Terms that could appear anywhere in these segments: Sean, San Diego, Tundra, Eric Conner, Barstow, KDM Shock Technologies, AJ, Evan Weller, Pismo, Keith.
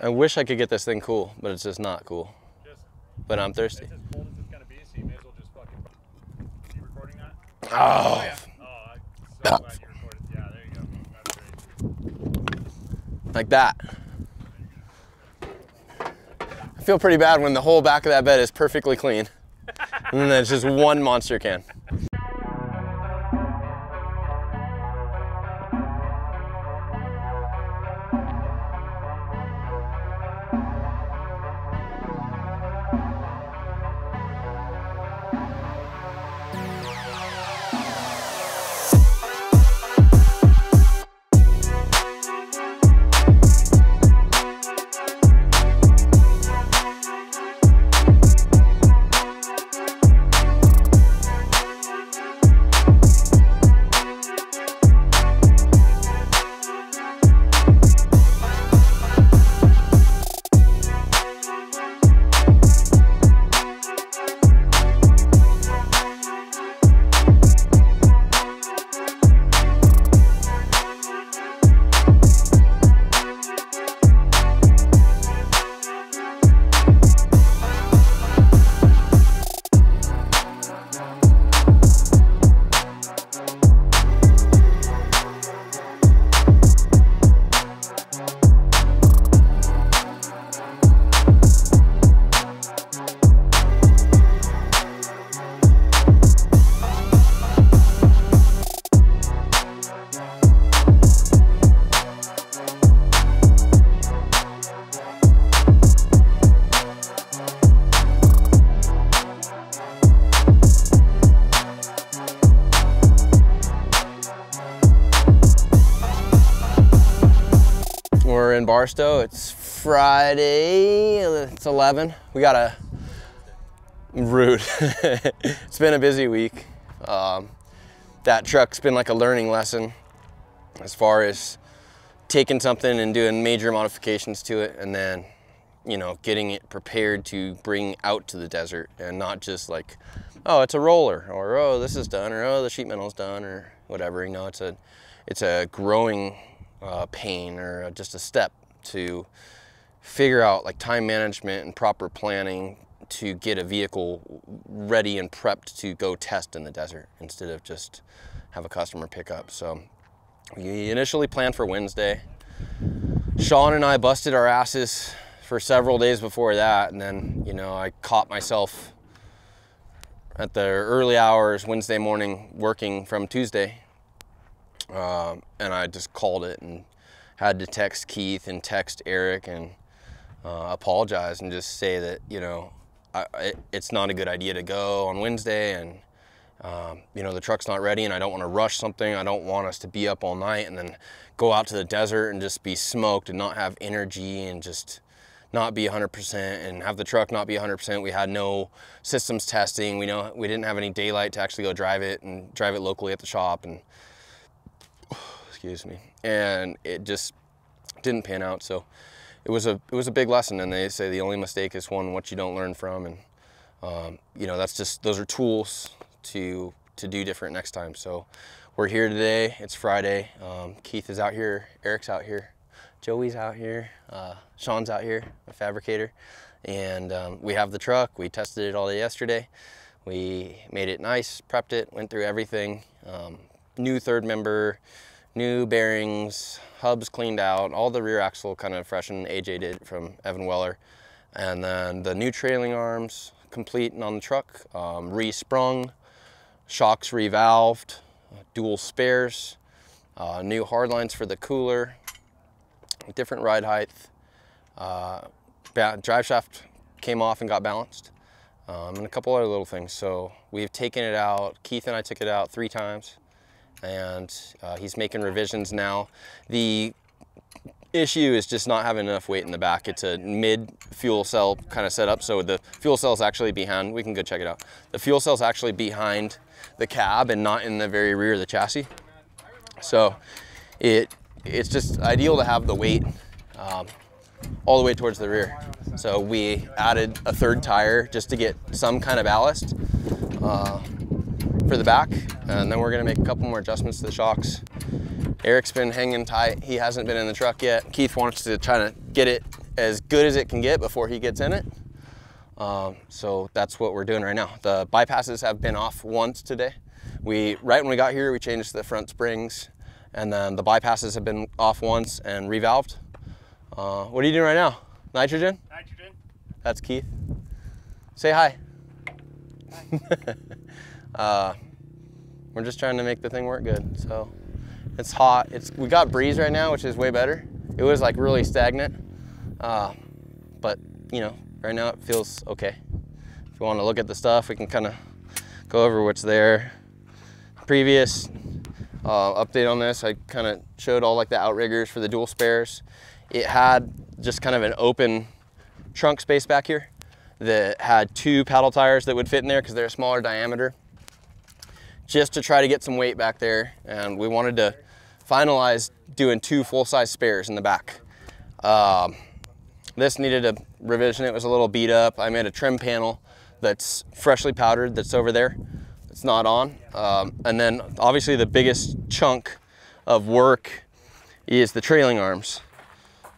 I wish I could get this thing cool, but it's just not cool. But I'm thirsty. It's as cold as it's gonna be, so you may as well just fucking. Are you recording that? Oh. Oh, yeah. Oh, I'm so glad you recorded. Yeah, there you go. That's great. Like that. I feel pretty bad when the whole back of that bed is perfectly clean, and then it's just one monster can. We're in Barstow, it's Friday, it's 11. We got a route. It's been a busy week. That truck's been like a learning lesson as far as taking something and doing major modifications to it and then, you know, getting it prepared to bring out to the desert and not just like, oh, it's a roller, or oh, this is done, or oh, the sheet metal's done, or whatever. You know, it's a growing pain or just a step to figure out like time management and proper planning to get a vehicle ready and prepped to go test in the desert instead of just have a customer pick up. So we initially planned for Wednesday. Sean and I busted our asses for several days before that, and then, you know, I caught myself at the early hours Wednesday morning working from Tuesday. And I just called it and had to text Keith and text Eric and apologize and just say that, you know, it's not a good idea to go on Wednesday, and you know, the truck's not ready and I don't want to rush something. I don't want us to be up all night and then go out to the desert and just be smoked and not have energy and just not be 100% and have the truck not be 100%. We had no systems testing. We didn't have any daylight to actually go drive it and drive it locally at the shop, and excuse me, and it just didn't pan out. So it was a big lesson, and they say the only mistake is one what you don't learn from, and you know, that's just, those are tools to do different next time. So we're here today, it's Friday. Keith is out here, Eric's out here, Joey's out here, Sean's out here, a fabricator, and we have the truck. We tested it all day yesterday. We made it nice, prepped it, went through everything. New third member, new bearings, hubs cleaned out, all the rear axle kind of freshened, AJ did from Evan Weller. And then the new trailing arms complete and on the truck, re-sprung, shocks revalved, dual spares, new hard lines for the cooler, different ride height, drive shaft came off and got balanced, and a couple other little things. So we've taken it out, Keith and I took it out 3 times. And he's making revisions now. The issue is just not having enough weight in the back. It's a mid fuel cell kind of setup, so the fuel cell's actually behind. We can go check it out. The fuel cell's actually behind the cab and not in the very rear of the chassis. So it's just ideal to have the weight all the way towards the rear. So we added a third tire just to get some kind of ballast for the back, and then we're gonna make a couple more adjustments to the shocks. Eric's been hanging tight, he hasn't been in the truck yet. Keith wants to try to get it as good as it can get before he gets in it. So that's what we're doing right now. The bypasses have been off once today. Right when we got here, we changed the front springs, and then the bypasses have been off once and revalved. What are you doing right now? Nitrogen? Nitrogen. That's Keith. Say hi. Hi. We're just trying to make the thing work good. So it's hot. We got breeze right now, which is way better. It was like really stagnant, but you know, right now it feels okay. If you want to look at the stuff, we can kind of go over what's there. Previous update on this, I kind of showed all like the outriggers for the dual spares. It had just kind of an open trunk space back here that had two paddle tires that would fit in there because they're a smaller diameter, just to try to get some weight back there. And we wanted to finalize doing two full-size spares in the back. This needed a revision. It was a little beat up. I made a trim panel that's freshly powdered that's over there. It's not on. And then obviously the biggest chunk of work is the trailing arms.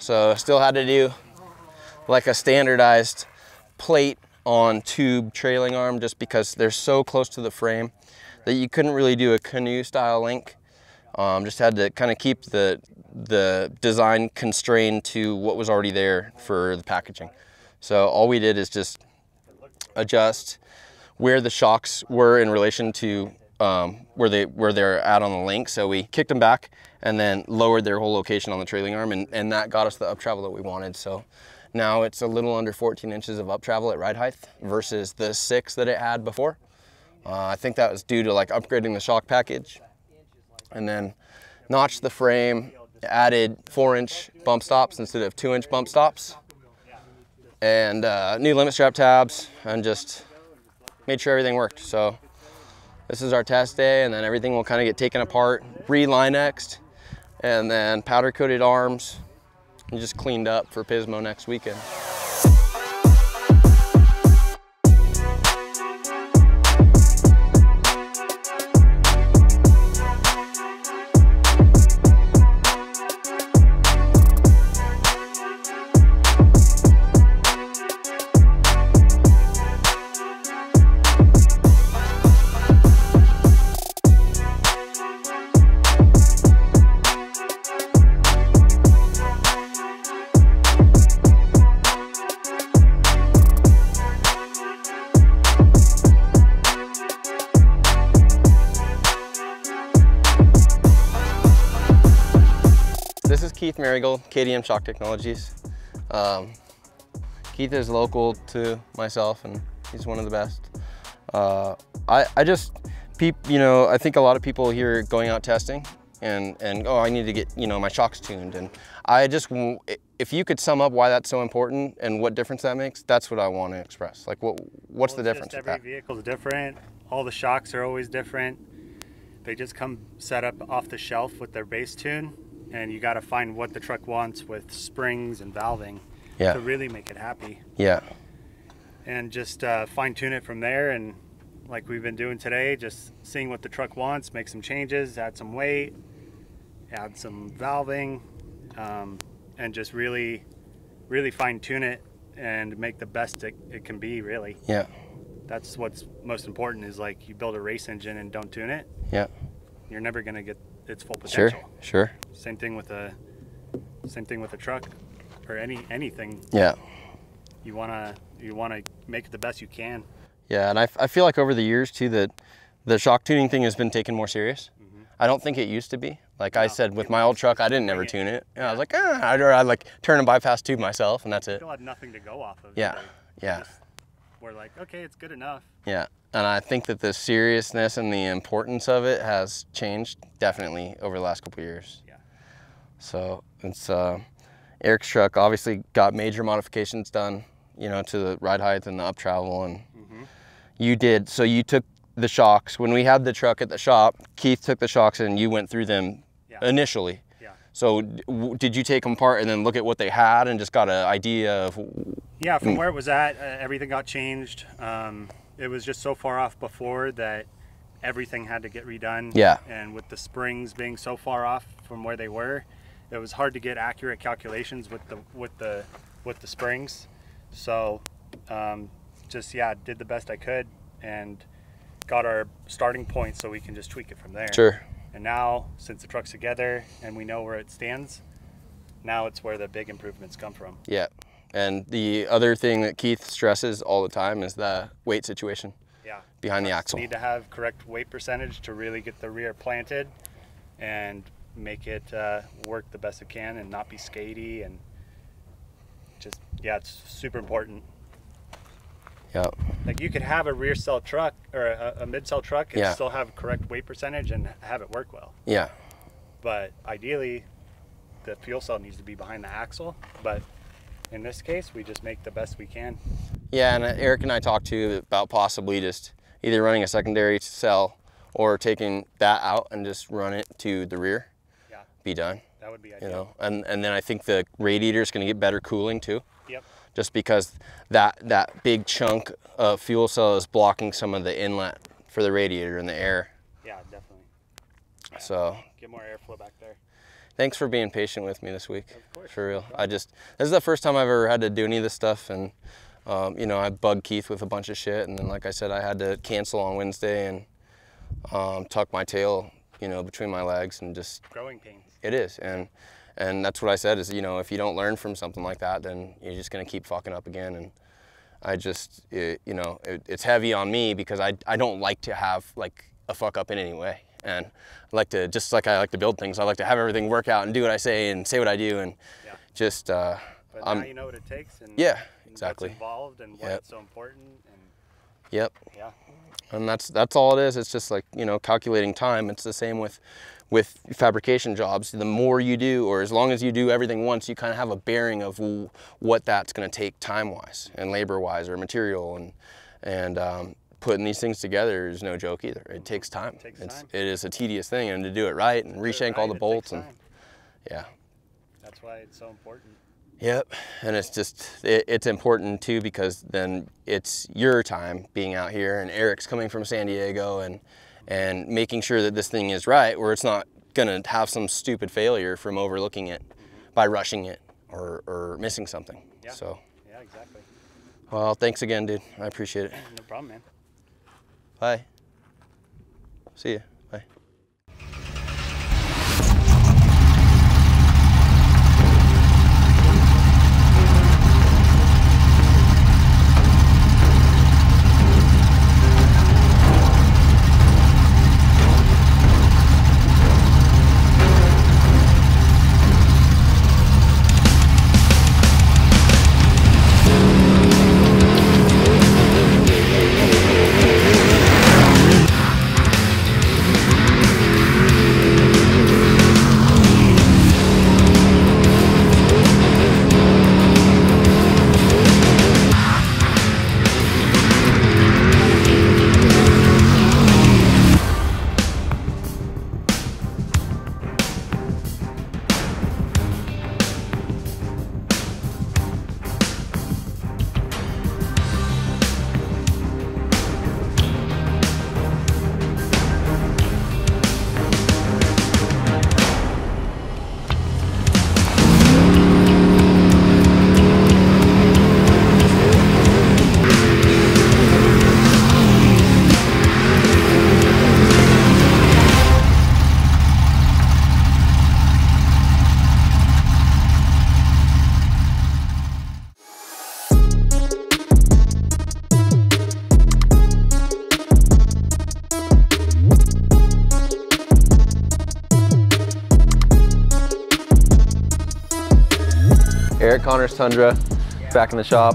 So I still had to do like a standardized plate on tube trailing arm just because they're so close to the frame that you couldn't really do a canoe style link. Just had to kind of keep the design constrained to what was already there for the packaging. So all we did is just adjust where the shocks were in relation to where they're at on the link. So we kicked them back and then lowered their whole location on the trailing arm, and that got us the up travel that we wanted. So now it's a little under 14 inches of up travel at ride height versus the 6 that it had before. I think that was due to like upgrading the shock package. And then notched the frame, added 4-inch bump stops instead of 2-inch bump stops, and new limit strap tabs, and just made sure everything worked. So this is our test day, and then everything will kind of get taken apart, re-Linexed, and then powder coated arms, and just cleaned up for Pismo next weekend. Keith Marigold, KDM Shock Technologies. Keith is local to myself, and he's one of the best. You know, I think a lot of people here going out testing and oh, I need to get, you know, my shocks tuned. And I just, if you could sum up why that's so important and what difference that makes, that's what I want to express. Like, what's the difference with that? Every vehicle's different. All the shocks are always different. They just come set up off the shelf with their base tune. And you got to find what the truck wants with springs and valving to really make it happy. Yeah. And just fine tune it from there. And like we've been doing today, just seeing what the truck wants, make some changes, add some weight, add some valving, and just really, really fine tune it and make the best it can be, really. Yeah. That's what's most important is like you build a race engine and don't tune it. Yeah. You're never going to get its full potential. Sure, sure. Same thing with a truck or anything. Yeah. You wanna make it the best you can. Yeah, and I feel like over the years too that the shock tuning thing has been taken more serious. Mm-hmm. I don't think it used to be. Like I said, with my old truck, I didn't ever tune it. And I was like, I'd like turn and bypass tube myself, and that's it. Still had nothing to go off of. Yeah, yeah. Just, we're like, okay, it's good enough. Yeah. And I think that the seriousness and the importance of it has changed definitely over the last couple of years. Yeah. So it's Eric's truck obviously got major modifications done, you know, to the ride height and the up travel. And you did. So you took the shocks when we had the truck at the shop. Keith took the shocks and you went through them initially. Yeah. So did you take them apart and then look at what they had and just got an idea of? Yeah, from where it was at, everything got changed. It was just so far off before that everything had to get redone. Yeah. And with the springs being so far off from where they were, it was hard to get accurate calculations with the with the springs. So just, yeah, did the best I could and got our starting point so we can just tweak it from there. Sure. And now, since the truck's together and we know where it stands, now it's where the big improvements come from. Yeah. And the other thing that Keith stresses all the time is the weight situation. Yeah. Behind the axle. You need to have correct weight percentage to really get the rear planted and make it work the best it can and not be skatey, and just, yeah, it's super important. Yeah. Like, you could have a rear cell truck or a mid cell truck and still have correct weight percentage and have it work well. Yeah. But ideally, the fuel cell needs to be behind the axle, but in this case, we just make the best we can. Yeah, and Eric and I talked too about possibly just either running a secondary cell or taking that out and just run it to the rear. Yeah. Be done. That would be ideal. You know? And then I think the radiator is going to get better cooling too. Yep. Just because that big chunk of fuel cell is blocking some of the inlet for the radiator and the air. Yeah, definitely. Yeah. So get more airflow back there. Thanks for being patient with me this week. Of course. For real. I just, this is the first time I've ever had to do any of this stuff, and you know, I bugged Keith with a bunch of shit, and then like I said, I had to cancel on Wednesday and tuck my tail, you know, between my legs, and just growing pains. It is, and that's what I said is, you know, if you don't learn from something like that, then you're just gonna keep fucking up again. And I just, you know, it's heavy on me because I don't like to have like a fuck up in any way. And I like to, just like I like to build things, I like to have everything work out and do what I say and say what I do, and just but now you know what it takes, and exactly what's involved and why it's so important, and yeah, and that's all it is. It's just like, you know, calculating time. It's the same with fabrication jobs. The more you do, or as long as you do everything once, you kind of have a bearing of what that's going to take time wise and labor wise or material, and putting these things together is no joke either. It takes time. It takes time. It is a tedious thing, and to do it right and reshank all the bolts, and that's why it's so important. Yep. And it's just, it's important too, because then it's your time being out here, and Eric's coming from San Diego, and making sure that this thing is right, where it's not gonna have some stupid failure from overlooking it by rushing it or missing something. Yeah. So. Yeah, exactly. Well, thanks again, dude. I appreciate it. No problem, man. Bye. See ya. Bye. Eric Conner's Tundra, back in the shop.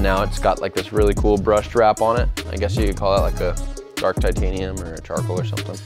Now it's got like this really cool brushed wrap on it. I guess you could call it like a dark titanium or a charcoal or something.